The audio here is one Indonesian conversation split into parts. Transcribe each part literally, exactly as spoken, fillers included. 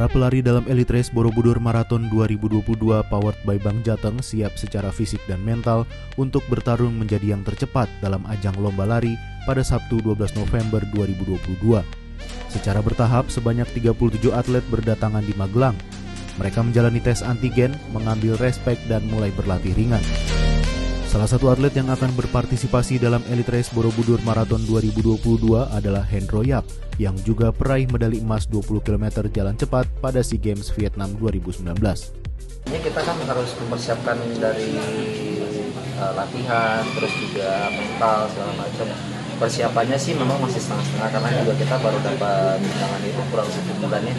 Para pelari dalam Elite Race Borobudur Marathon dua ribu dua puluh dua powered by Bank Jateng siap secara fisik dan mental untuk bertarung menjadi yang tercepat dalam ajang lomba lari pada Sabtu dua belas November dua ribu dua puluh dua. Secara bertahap sebanyak tiga puluh tujuh atlet berdatangan di Magelang. Mereka menjalani tes antigen, mengambil respek dan mulai berlatih ringan. Salah satu atlet yang akan berpartisipasi dalam Elite Race Borobudur Marathon dua ribu dua puluh dua adalah Hendro Yap, yang juga peraih medali emas dua puluh kilometer jalan cepat pada SEA Games Vietnam dua ribu sembilan belas. Ini kita kan harus mempersiapkan dari uh, latihan, terus juga mental segala macam. Persiapannya sih memang masih setengah-setengah karena juga kita baru dapat undangan itu kurang satu bulan ya.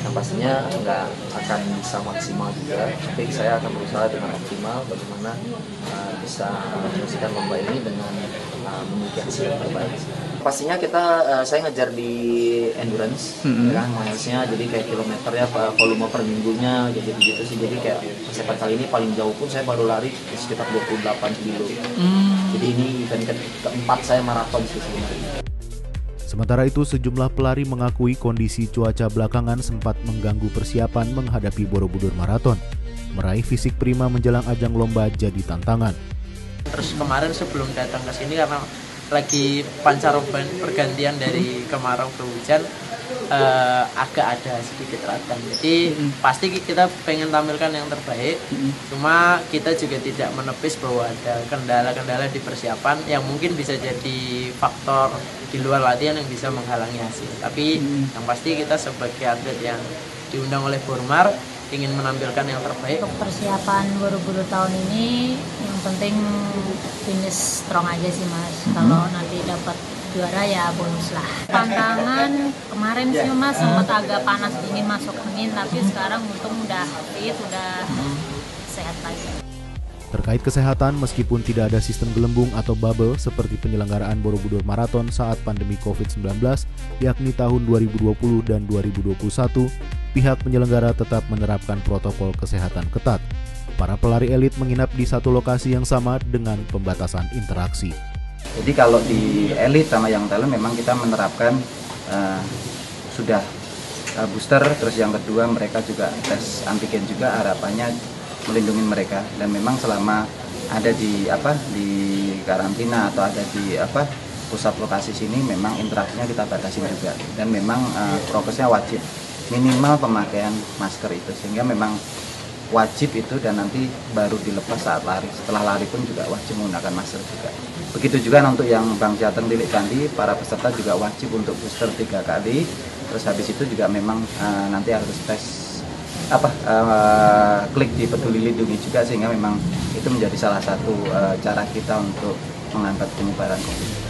Yang pastinya nggak akan bisa maksimal juga, tapi saya akan berusaha dengan optimal bagaimana uh, bisa menyelesaikan lomba ini dengan uh, memiliki hasil yang terbaik. Pastinya kita uh, saya ngejar di endurance, mm-hmm. kan milesnya, jadi kayak kilometernya, volume per minggunya, jadi begitu sih. Jadi kayak persiapan kali ini paling jauh pun saya baru lari sekitar dua puluh delapan kilo. Mm. Jadi ini event keempat saya maraton sih sebenarnya. Sementara itu sejumlah pelari mengakui kondisi cuaca belakangan sempat mengganggu persiapan menghadapi Borobudur Marathon. Meraih fisik prima menjelang ajang lomba jadi tantangan. Terus kemarin sebelum datang ke sini karena lagi pancaroba pergantian dari kemarau ke hujan eh, agak ada sedikit radang. Jadi mm-hmm. pasti kita pengen tampilkan yang terbaik. Mm-hmm. Cuma kita juga tidak menepis bahwa ada kendala-kendala di persiapan yang mungkin bisa jadi faktor di luar latihan yang bisa menghalangi hasil. Tapi mm-hmm. yang pasti kita sebagai atlet yang diundang oleh Burmar ingin menampilkan yang terbaik. Untuk persiapan Borobudur tahun ini yang penting finish strong aja sih mas. Mm-hmm. Kalau nanti dapat juara ya bonus lah. Tantangan kemarin sih mas sempat agak panas dingin masuk angin, tapi sekarang untung udah fit, udah sehat lagi. Terkait kesehatan, meskipun tidak ada sistem gelembung atau bubble seperti penyelenggaraan Borobudur Marathon saat pandemi covid sembilan belas, yakni tahun dua ribu dua puluh dan dua ribu dua puluh satu, pihak penyelenggara tetap menerapkan protokol kesehatan ketat. Para pelari elit menginap di satu lokasi yang sama dengan pembatasan interaksi. Jadi kalau di elit sama yang talent memang kita menerapkan uh, sudah uh, booster, terus yang kedua mereka juga tes antigen juga, harapannya melindungi mereka. Dan memang selama ada di apa di karantina atau ada di apa pusat lokasi sini memang interaksinya kita batasi juga, dan memang uh, prokesnya wajib minimal pemakaian masker itu, sehingga memang wajib itu, dan nanti baru dilepas saat lari. Setelah lari pun juga wajib menggunakan masker juga. Begitu juga untuk yang Bank Jateng Tilik Candi, para peserta juga wajib untuk booster tiga kali. Terus habis itu juga memang uh, nanti harus tes apa uh, klik di Peduli Lindungi juga, sehingga memang itu menjadi salah satu uh, cara kita untuk menghambat penyebaran COVID.